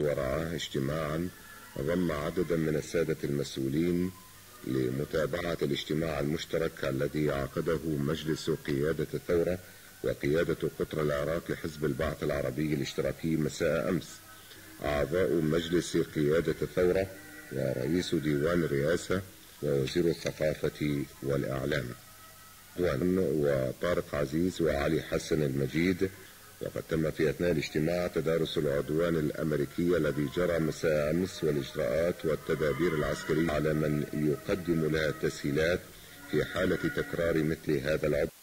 ورعاه اجتماعا ضم عددا من السادة المسؤولين لمتابعة الاجتماع المشترك الذي عقده مجلس قيادة الثورة وقيادة قطر العراق لحزب البعث العربي الاشتراكي مساء أمس. أعضاء مجلس قيادة الثورة ورئيس ديوان الرئاسة ووزير الثقافة والإعلام وطارق عزيز وعلي حسن المجيد. وقد تم في أثناء الاجتماع تدارس العدوان الأمريكي الذي جرى مساء أمس والإجراءات والتدابير العسكرية على من يقدم لها التسهيلات في حالة تكرار مثل هذا العدوان.